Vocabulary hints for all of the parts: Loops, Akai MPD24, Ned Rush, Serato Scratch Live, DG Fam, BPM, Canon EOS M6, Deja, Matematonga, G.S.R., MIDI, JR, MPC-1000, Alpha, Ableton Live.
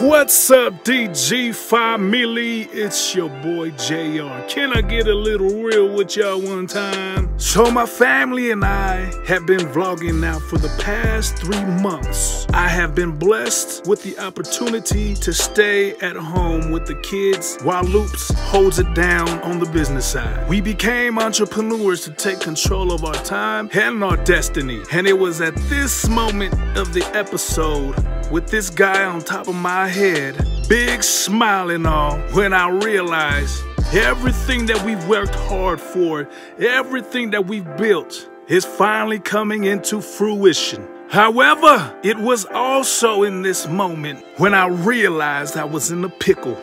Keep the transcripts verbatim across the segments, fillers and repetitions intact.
What's up, D G family? It's your boy J R. Can I get a little real with y'all one time? So my family and I have been vlogging now for the past three months. I have been blessed with the opportunity to stay at home with the kids while Loops holds it down on the business side. We became entrepreneurs to take control of our time and our destiny. And it was at this moment of the episode with this guy on top of my head, big smile and all, when I realized everything that we've worked hard for, everything that we've built, is finally coming into fruition. However, it was also in this moment when I realized I was in a pickle,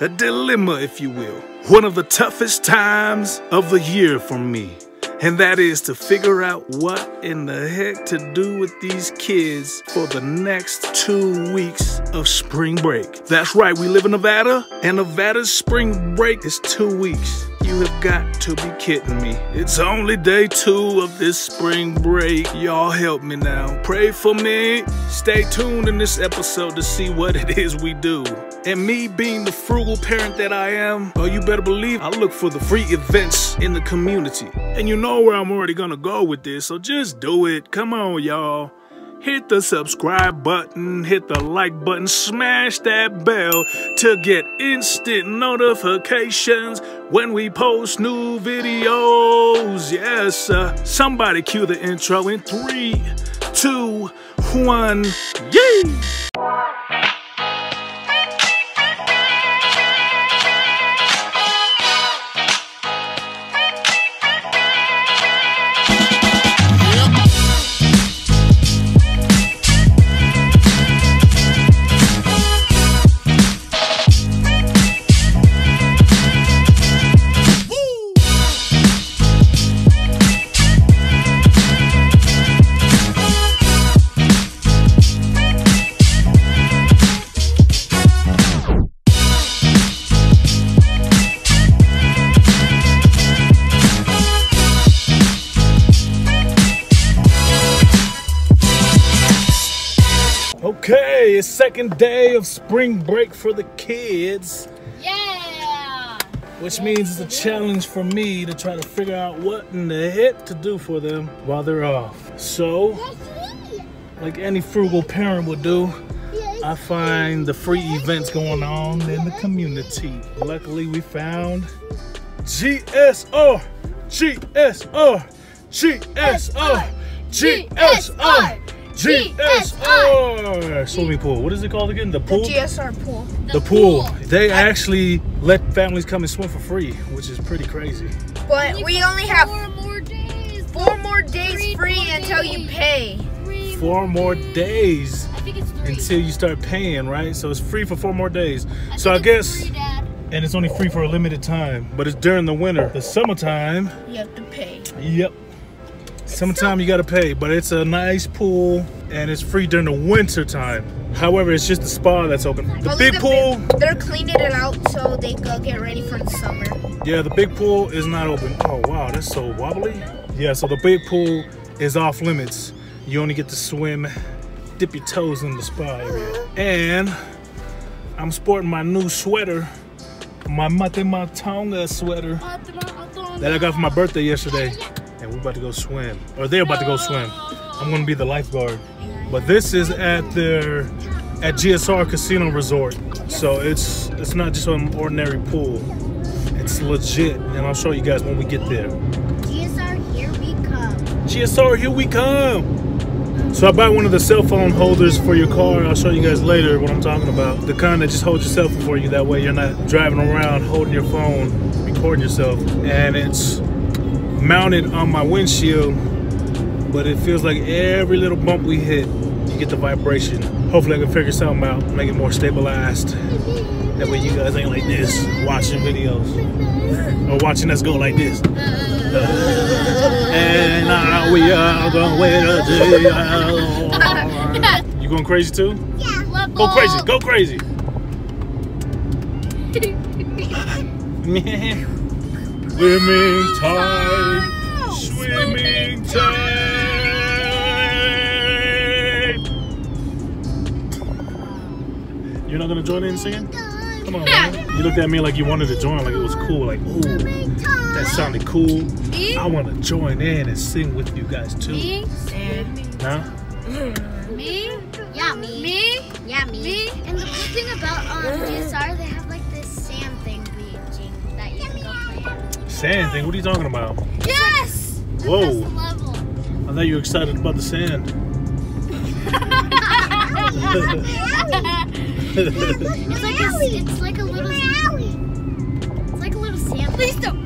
a dilemma, if you will. One of the toughest times of the year for me. And that is to figure out what in the heck to do with these kids for the next two weeks of spring break. That's right, we live in Nevada, and Nevada's spring break is two weeks. You have got to be kidding me. It's only day two of this spring break. Y'all help me now. Pray for me. Stay tuned in this episode to see what it is we do. And me being the frugal parent that I am, oh, you better believe I look for the free events in the community. And you know where I'm already gonna go with this, so just do it. Come on, y'all. Hit the subscribe button, hit the like button, smash that bell to get instant notifications when we post new videos. Yes, sir. Somebody cue the intro in three, two, one, yay! Okay, it's second day of spring break for the kids. Yeah! Which means it's a challenge for me to try to figure out what in the heck to do for them while they're off. So, like any frugal parent would do, I find the free events going on in the community. Luckily, we found G S R, G S R, G S R, G S R. G S R! Swimming pool. What is it called again? The pool? The G S R pool. The, the pool. pool. They actually let families come and swim for free, which is pretty crazy. But we, we only have four more days. Four more days three free more until days. you pay. Three four more days. I think it's three. Until you start paying, right? So it's free for four more days. I so I guess, free, and it's only free for a limited time, but it's during the winter. The summertime, you have to pay. Yep. Sometime you gotta pay, but it's a nice pool and it's free during the winter time. However, it's just the spa that's open. The but big pool, big, they're cleaning it out so they go get ready for the summer. Yeah, the big pool is not open. Oh wow, that's so wobbly. Yeah, so the big pool is off limits. You only get to swim, dip your toes in the spa area. And I'm sporting my new sweater, my Matematonga sweater that I got for my birthday yesterday. And we're about to go swim, or they're about to go swim. I'm gonna be the lifeguard. But this is at their, at G S R Casino Resort. So it's it's not just an ordinary pool. It's legit, and I'll show you guys when we get there. G S R, here we come. G S R, here we come. So I bought one of the cell phone holders for your car. I'll show you guys later what I'm talking about. The kind that just holds your cell phone for you. That way you're not driving around holding your phone, recording yourself. And it's mounted on my windshield, but it feels like every little bump we hit, you get the vibration. Hopefully I can figure something out, make it more stabilized. That way you guys ain't like this, watching videos, or watching us go like this. And now we are going with the G S R. You going crazy too? Yeah. Go crazy, go crazy. Swimming time, swimming time. You're not gonna join in singing? Come on, man. You looked at me like you wanted to join, like it was cool, like ooh, that sounded cool. I wanna join in and sing with you guys too. Me? Huh? Me? Yeah, me. Me? Yeah, me. Me? And the cool thing about um, G S R, they have like this sand thing beaching that you can go play. Sand thing? What are you talking about? Yes! Whoa. Level. I thought you were excited about the sand. It's like a, it's like a little, it's like a little sand. Please don't.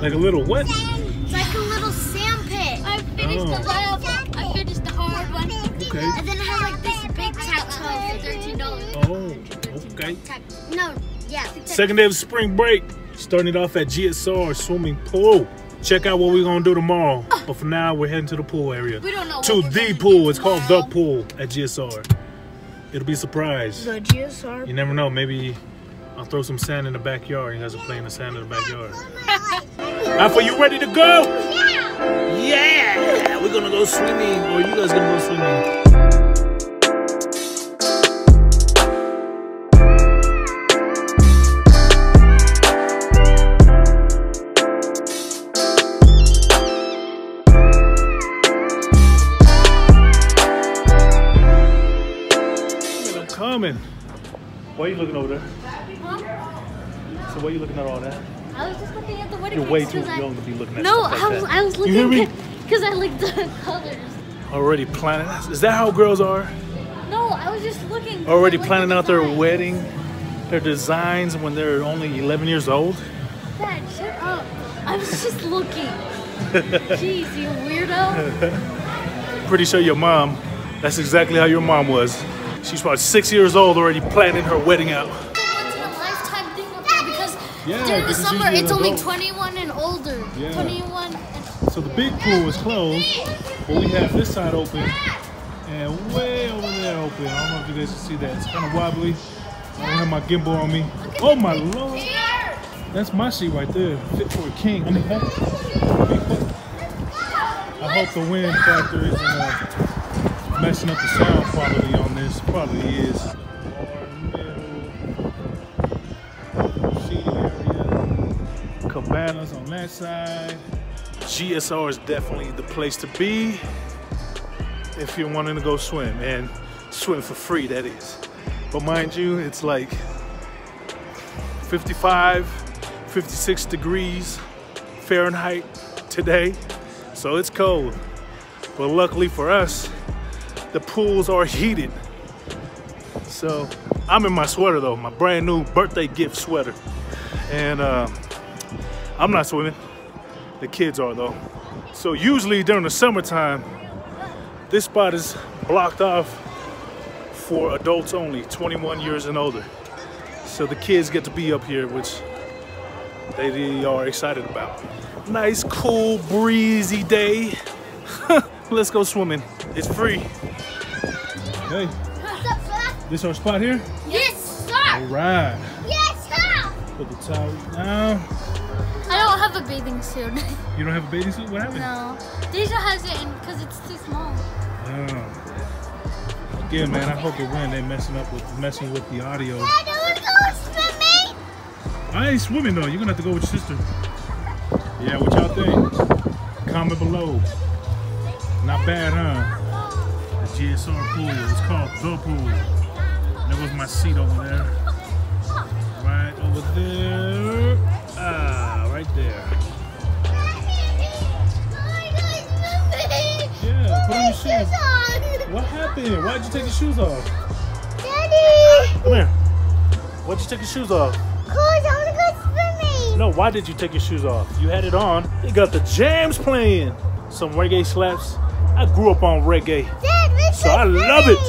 Like a little what? It's like a little sand pit. I finished oh. the lava. I finished the hard one. Okay. And then it has like this big tactile for thirteen dollars. Oh, okay. No, yeah. Second day of spring break. Starting it off at G S R swimming pool. Check out what we're gonna do tomorrow. Oh. But for now, we're heading to the pool area. We don't know. To the pool. It's called the pool at G S R. It'll be a surprise. The G S R. You never know. Maybe I'll throw some sand in the backyard. You guys are playing the sand in the backyard. Alpha, you ready to go? Yeah. Yeah. We're gonna go swimming, or you guys gonna go swimming? Why are you looking over there? Huh? So why are you looking at all that? I was just looking at the wedding. You're way too young I... to be looking at no, stuff like I was, that. No, I was looking because I like the colors. Already planning. Is that how girls are? No, I was just looking. Already like planning the out their wedding, their designs when they're only eleven years old. Dad, shut up! I was just looking. Jeez, you weirdo. Pretty sure your mom. That's exactly how your mom was. She's about six years old already planning her wedding out. It's a lifetime thing because yeah, during the summer it's only adult. twenty-one and older. Yeah. twenty-one and so the big pool is closed, but we have this side open and way over there open. I don't know if you guys can see that. It's kind of wobbly. I don't have my gimbal on me. Oh my lord. That's my seat right there. Fit for a king. I mean, I hope the wind factor isn't uh, messing up the sound quality on this. Probably is. Cabanas on that side. G S R is definitely the place to be if you're wanting to go swim, and swim for free, that is. But mind you, it's like fifty-five, fifty-six degrees Fahrenheit today, so it's cold. But luckily for us, the pools are heated. So I'm in my sweater though, my brand new birthday gift sweater. And uh, I'm not swimming, the kids are though. So usually during the summertime, this spot is blocked off for adults only, twenty-one years and older. So the kids get to be up here, which they really are excited about. Nice, cool, breezy day. Let's go swimming. It's free. Hey, this our spot here? Yes, sir. All right. Yes, sir. Put the towel down. I don't have a bathing suit. You don't have a bathing suit? What happened? No. Deja has it in because it's too small. Oh. Again, man, I hope the wind ain't messing up with messing with the audio. Dad, are we going swimming? I ain't swimming though. You're gonna have to go with your sister. Yeah, what y'all think? Comment below. Not bad, huh? The G S R pool. It's called the pool. There was my seat over there. Right over there. Ah, right there. Yeah, put on your shoes. What happened? Why'd you take your shoes off? Daddy! Come here. Why'd you take your shoes off? Because I want to go swimming. No, why did you take your shoes off? You had it on. You got the jams playing. Some reggae slaps. I grew up on reggae, Dad, so I funny. Love it.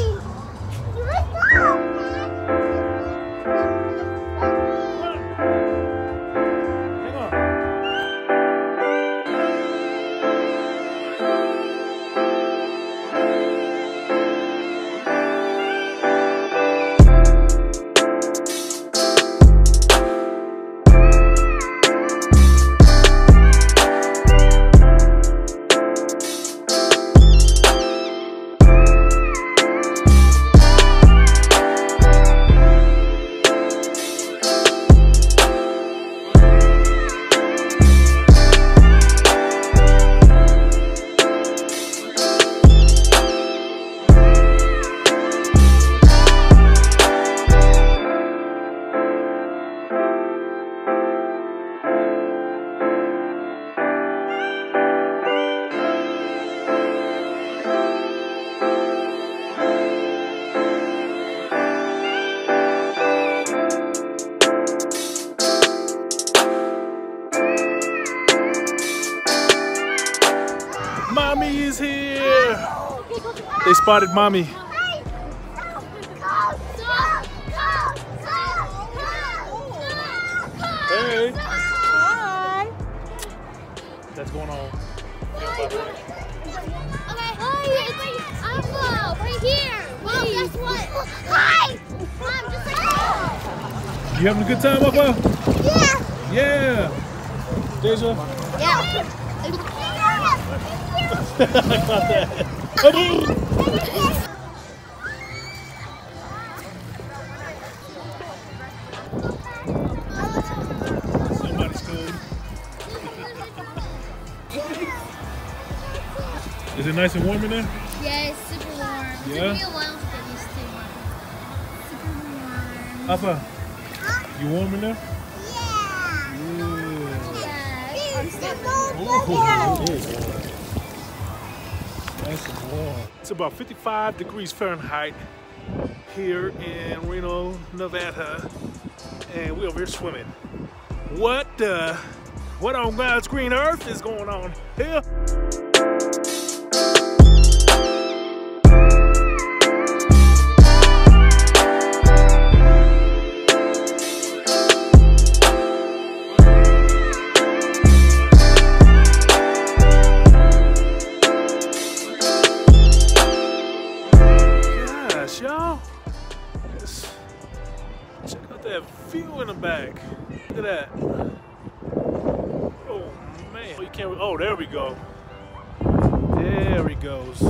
spotted mommy. Hey. Hi. That's going on. Okay. Hi. Alpha, right here. Mom, guess what? Hi. Mom, just like. You having a good time, Alpha? Yeah. Yeah. Deja. Yeah. I got that. Somebody's cold. Is it nice and warm in there? Yeah, it's super warm. Yeah. It took me a while to get used to it. Super warm. Alpha, huh? You warm in there? Yeah. Yeah. I'm still cold. It's about fifty-five degrees Fahrenheit here in Reno, Nevada, and we're over here swimming. What the, what on God's green earth is going on here? Fuel in the back. Look at that. Oh man. Oh, you can't, oh, there we go. There he goes.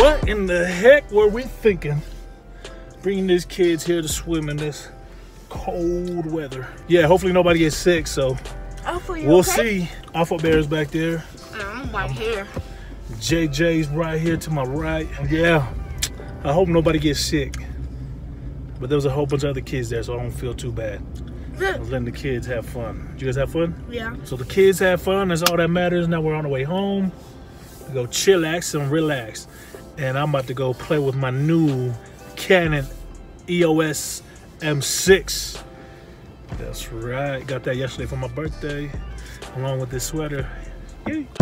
What in the heck were we thinking? Bringing these kids here to swim in this cold weather. Yeah, hopefully nobody gets sick, so hopefully we'll okay? see. Alpha Bear's back there. I'm right here. J J's right here to my right. Yeah, I hope nobody gets sick. But there was a whole bunch of other kids there, so I don't feel too bad. I was letting the kids have fun. Did you guys have fun? Yeah. So the kids have fun, that's all that matters. Now we're on the way home. We go chillax and relax. And I'm about to go play with my new Canon E O S M six. That's right. Got that yesterday for my birthday, along with this sweater. Yay.